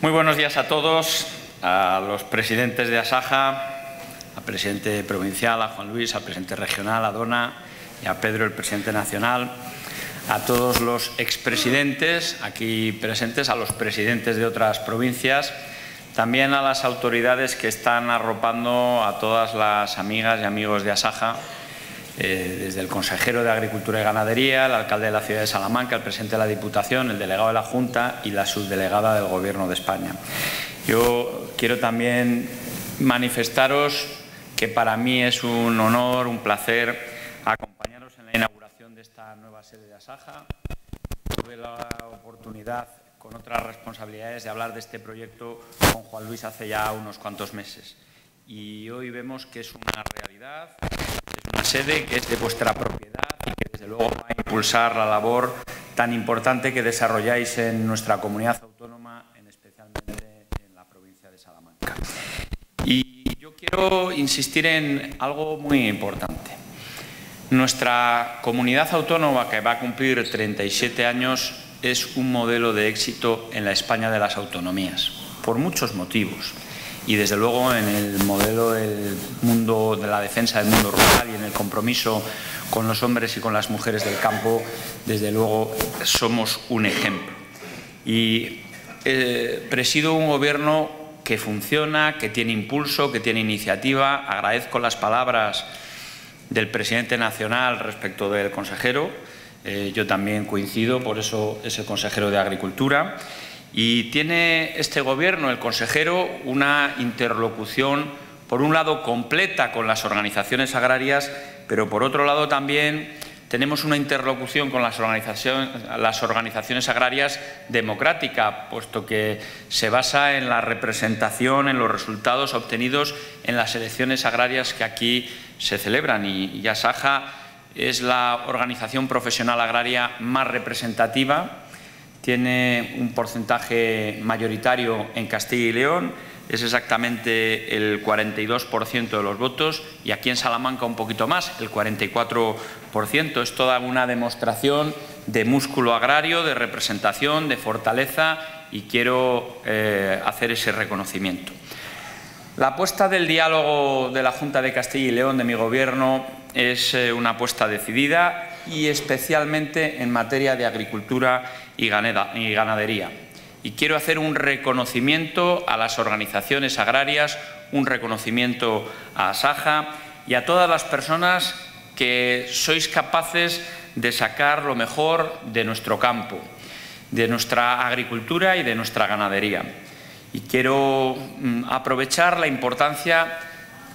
Muy buenos días a todos, a los presidentes de Asaja, al presidente provincial, a Juan Luis, al presidente regional, a Dona y a Pedro, el presidente nacional, a todos los expresidentes aquí presentes, a los presidentes de otras provincias, también a las autoridades que están arropando a todas las amigas y amigos de Asaja, desde el consejero de Agricultura y Ganadería, el alcalde de la ciudad de Salamanca, el presidente de la Diputación, el delegado de la Junta y la subdelegada del Gobierno de España. Yo quiero también manifestaros que para mí es un honor, un placer acompañaros en la inauguración de esta nueva sede de Asaja. Tuve la oportunidad, con otras responsabilidades, de hablar de este proyecto con Juan Luis hace ya unos cuantos meses. Y hoy vemos que es una realidad, es una sede que es de vuestra propiedad y que desde luego va a impulsar la labor tan importante que desarrolláis en nuestra comunidad autónoma, especialmente en la provincia de Salamanca. Y yo quiero insistir en algo muy importante. Nuestra comunidad autónoma, que va a cumplir 37 años, es un modelo de éxito en la España de las autonomías, por muchos motivos. Y desde luego en el modelo del mundo de la defensa del mundo rural y en el compromiso con los hombres y con las mujeres del campo, desde luego somos un ejemplo. Y presido un gobierno que funciona, que tiene impulso, que tiene iniciativa. Agradezco las palabras del presidente nacional respecto del consejero. Yo también coincido, por eso es el consejero de Agricultura. Y tiene este Gobierno, el consejero, una interlocución, por un lado, completa con las organizaciones agrarias, pero por otro lado también tenemos una interlocución con las organizaciones agrarias democrática, puesto que se basa en la representación, en los resultados obtenidos en las elecciones agrarias que aquí se celebran. Y Asaja es la organización profesional agraria más representativa. Tiene un porcentaje mayoritario en Castilla y León, es exactamente el 42% de los votos, y aquí en Salamanca un poquito más, el 44%. Es toda una demostración de músculo agrario, de representación, de fortaleza, y quiero hacer ese reconocimiento. La apuesta del diálogo de la Junta de Castilla y León, de mi Gobierno, es una apuesta decidida y especialmente en materia de agricultura y ganadería. Y quiero hacer un reconocimiento a las organizaciones agrarias, un reconocimiento a Asaja y a todas las personas que sois capaces de sacar lo mejor de nuestro campo, de nuestra agricultura y de nuestra ganadería. Y quiero aprovechar la importancia,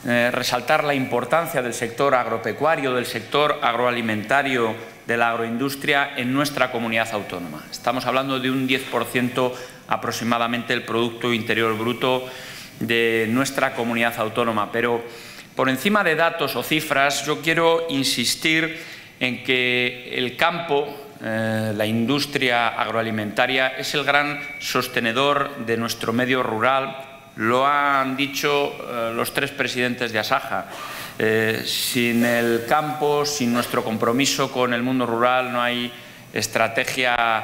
resaltar la importancia del sector agropecuario, del sector agroalimentario, de la agroindustria en nuestra comunidad autónoma. Estamos hablando de un 10% aproximadamente del Producto Interior Bruto de nuestra comunidad autónoma. Pero por encima de datos o cifras, yo quiero insistir en que el campo, la industria agroalimentaria, es el gran sostenedor de nuestro medio rural. Lo han dicho los tres presidentes de Asaja. Sin el campo, sin nuestro compromiso con el mundo rural, no hay estrategia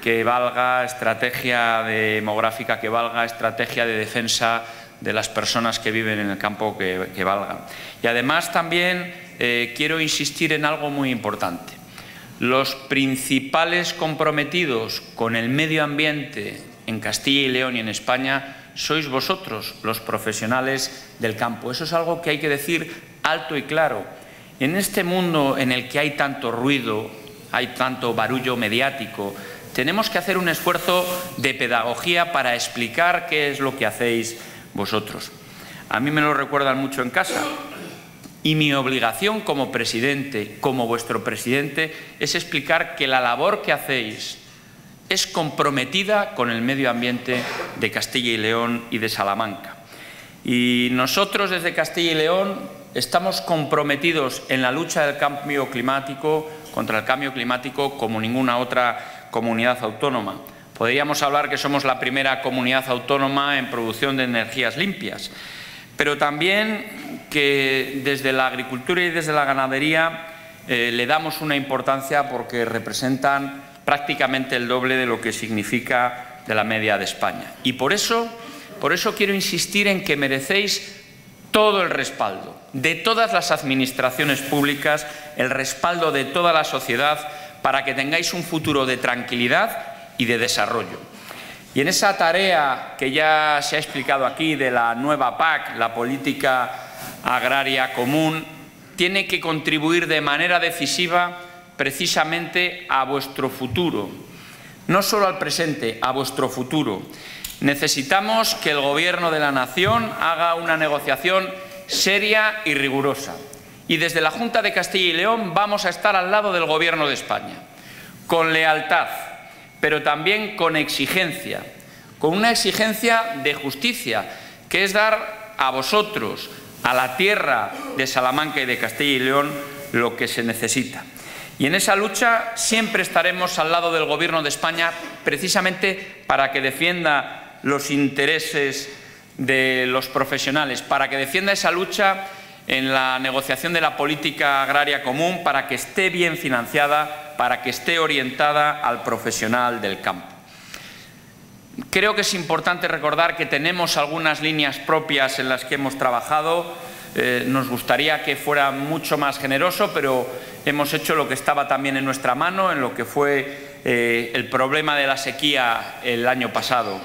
que valga, estrategia demográfica que valga, estrategia de defensa de las personas que viven en el campo que valga. Y además también quiero insistir en algo muy importante. Los principales comprometidos con el medio ambiente en Castilla y León y en España sois vosotros, los profesionales del campo. Eso es algo que hay que decir alto y claro. En este mundo en el que hay tanto ruido, hay tanto barullo mediático, tenemos que hacer un esfuerzo de pedagogía para explicar qué es lo que hacéis vosotros. A mí me lo recuerdan mucho en casa. Y mi obligación como presidente, como vuestro presidente, es explicar que la labor que hacéis es comprometida con el medio ambiente de Castilla y León y de Salamanca. Y nosotros desde Castilla y León estamos comprometidos en la lucha del cambio climático, contra el cambio climático, como ninguna otra comunidad autónoma. Podríamos hablar que somos la primera comunidad autónoma en producción de energías limpias, pero también que desde la agricultura y desde la ganadería le damos una importancia porque representan prácticamente el doble de lo que significa de la media de España. Y por eso quiero insistir en que merecéis todo el respaldo de todas las administraciones públicas, el respaldo de toda la sociedad, para que tengáis un futuro de tranquilidad y de desarrollo. Y en esa tarea que ya se ha explicado aquí de la nueva PAC, la política agraria común, tiene que contribuir de manera decisiva precisamente a vuestro futuro, no solo al presente, a vuestro futuro. Necesitamos que el Gobierno de la Nación haga una negociación seria y rigurosa. Y desde la Junta de Castilla y León vamos a estar al lado del Gobierno de España, con lealtad, pero también con exigencia, con una exigencia de justicia, que es dar a vosotros, a la tierra de Salamanca y de Castilla y León, lo que se necesita. Y en esa lucha siempre estaremos al lado del Gobierno de España, precisamente para que defienda los intereses de los profesionales, para que defienda esa lucha en la negociación de la política agraria común, para que esté bien financiada, para que esté orientada al profesional del campo. Creo que es importante recordar que tenemos algunas líneas propias en las que hemos trabajado. Nos gustaría que fuera mucho más generoso, pero hemos hecho lo que estaba también en nuestra mano, en lo que fue el problema de la sequía el año pasado.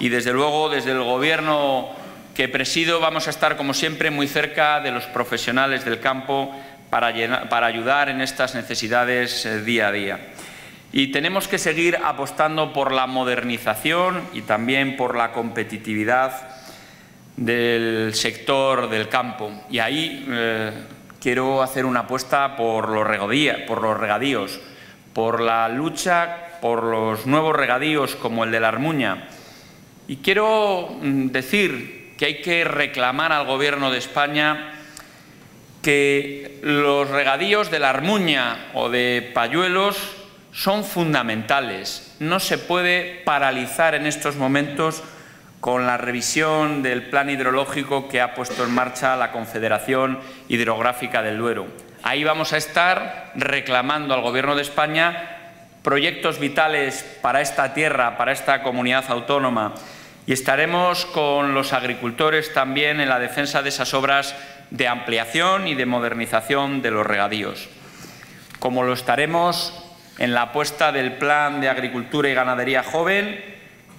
Y desde luego, desde el Gobierno que presido, vamos a estar, como siempre, muy cerca de los profesionales del campo para ayudar en estas necesidades día a día. Y tenemos que seguir apostando por la modernización y también por la competitividad del sector del campo. Y ahí quiero hacer una apuesta por los regadíos, por la lucha por los nuevos regadíos como el de la Armuña. Y quiero decir que hay que reclamar al Gobierno de España que los regadíos de la Armuña o de Payuelos son fundamentales. No se puede paralizar en estos momentos con la revisión del plan hidrológico que ha puesto en marcha la Confederación Hidrográfica del Duero. Ahí vamos a estar reclamando al Gobierno de España proyectos vitales para esta tierra, para esta comunidad autónoma, y estaremos con los agricultores también en la defensa de esas obras de ampliación y de modernización de los regadíos, como lo estaremos en la apuesta del Plan de Agricultura y Ganadería Joven.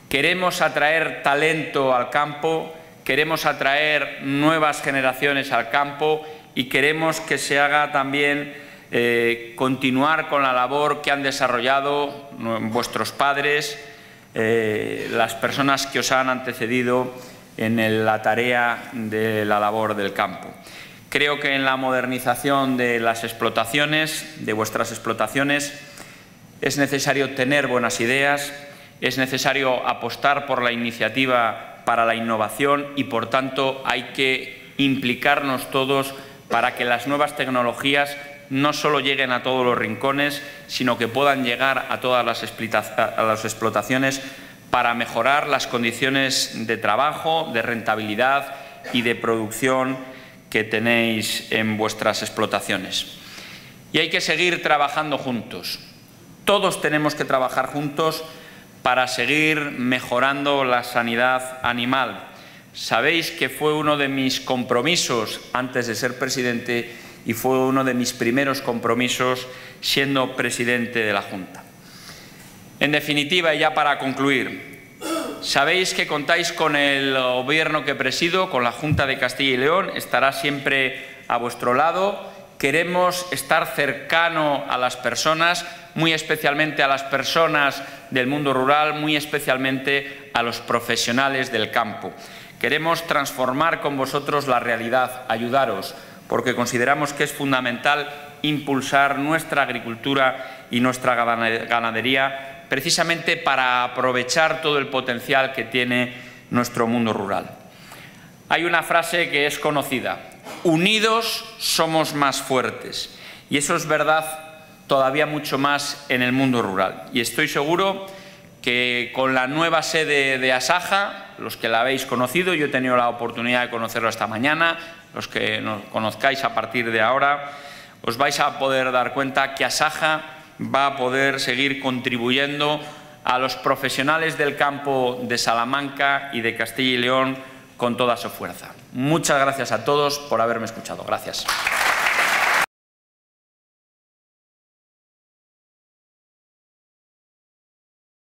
Queremos atraer talento al campo, queremos atraer nuevas generaciones al campo y queremos que se haga también continuar con la labor que han desarrollado vuestros padres, las personas que os han antecedido en la tarea de la labor del campo. Creo que en la modernización de las explotaciones, de vuestras explotaciones, es necesario tener buenas ideas. Es necesario apostar por la iniciativa para la innovación y, por tanto, hay que implicarnos todos para que las nuevas tecnologías no solo lleguen a todos los rincones, sino que puedan llegar a todas las explotaciones para mejorar las condiciones de trabajo, de rentabilidad y de producción que tenéis en vuestras explotaciones. Y hay que seguir trabajando juntos. Todos tenemos que trabajar juntos para seguir mejorando la sanidad animal. Sabéis que fue uno de mis compromisos antes de ser presidente y fue uno de mis primeros compromisos siendo presidente de la Junta. En definitiva, y ya para concluir, sabéis que contáis con el Gobierno que presido, con la Junta de Castilla y León, estará siempre a vuestro lado. Queremos estar cercano a las personas, muy especialmente a las personas del mundo rural, muy especialmente a los profesionales del campo. Queremos transformar con vosotros la realidad, ayudaros, porque consideramos que es fundamental impulsar nuestra agricultura y nuestra ganadería, precisamente para aprovechar todo el potencial que tiene nuestro mundo rural. Hay una frase que es conocida: unidos somos más fuertes. Y eso es verdad todavía mucho más en el mundo rural. Y estoy seguro que con la nueva sede de Asaja, los que la habéis conocido, yo he tenido la oportunidad de conocerlo esta mañana, los que nos conozcáis a partir de ahora, os vais a poder dar cuenta que Asaja va a poder seguir contribuyendo a los profesionales del campo de Salamanca y de Castilla y León con toda su fuerza. Muchas gracias a todos por haberme escuchado. Gracias.